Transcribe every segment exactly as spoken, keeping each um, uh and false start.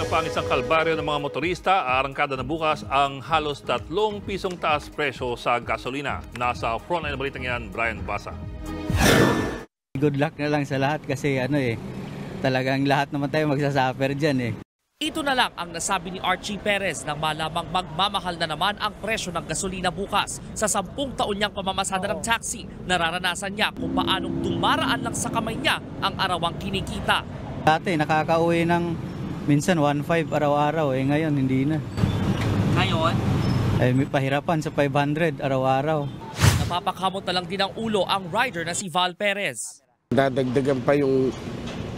Ito pa ang isang kalbaryo ng mga motorista. Arangkada na bukas ang halos tatlong pisong taas presyo sa gasolina. Nasa frontline na balitang yan, Brian Baza. Good luck na lang sa lahat kasi ano eh, talagang lahat naman tayo magsasuffer dyan eh. Ito na lang ang nasabi ni Archie Perez nang malamang magmamahal na naman ang presyo ng gasolina bukas sa sampung taon niyang pamamasada ng taxi. Nararanasan niya kung paanong dumaraan lang sa kamay niya ang arawang kinikita. Dati nakakauwi ng minsan one point five araw-araw, eh ngayon hindi na. Ngayon? Ay, may pahirapan sa five hundred araw-araw. Napapakamot na lang din ang ulo ang rider na si Val Perez. Dadagdagan pa yung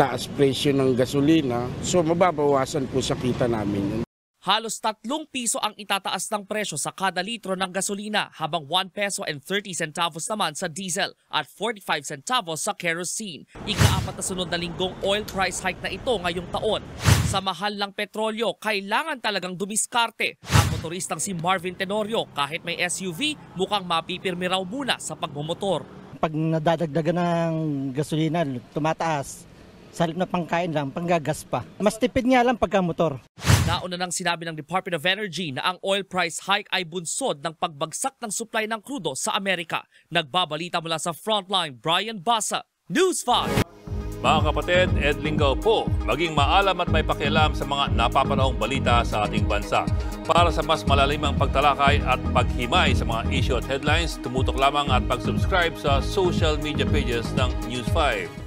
taas presyo ng gasolina, so mababawasan po sa kita namin yun. Halos tatlong piso ang itataas ng presyo sa kada litro ng gasolina, habang one peso and thirty centavos naman sa diesel at forty-five centavos sa kerosene. Ikaapat na sunod na linggong oil price hike na ito ngayong taon. Sa mahal ng petrolyo, kailangan talagang dumiskarte. Ang motoristang si Marvin Tenorio, kahit may S U V, mukhang mapipirmi raw muna sa pagmumotor. Pag nadadagdagan ng gasolina, tumataas. Salip na pangkain lang, panggagas pa. Mas tipid nga lang pagka motor. Nauna nang sinabi ng Department of Energy na ang oil price hike ay bunsod ng pagbagsak ng supply ng krudo sa Amerika. Nagbabalita mula sa Frontline, Brian Baza, News five. Mga kapatid, Ed Linggaw po, maging maalam at may pakialam sa mga napapanoong balita sa ating bansa. Para sa mas malalimang pagtalakay at paghimay sa mga issue at headlines, tumutok lamang at pag-subscribe sa social media pages ng News five.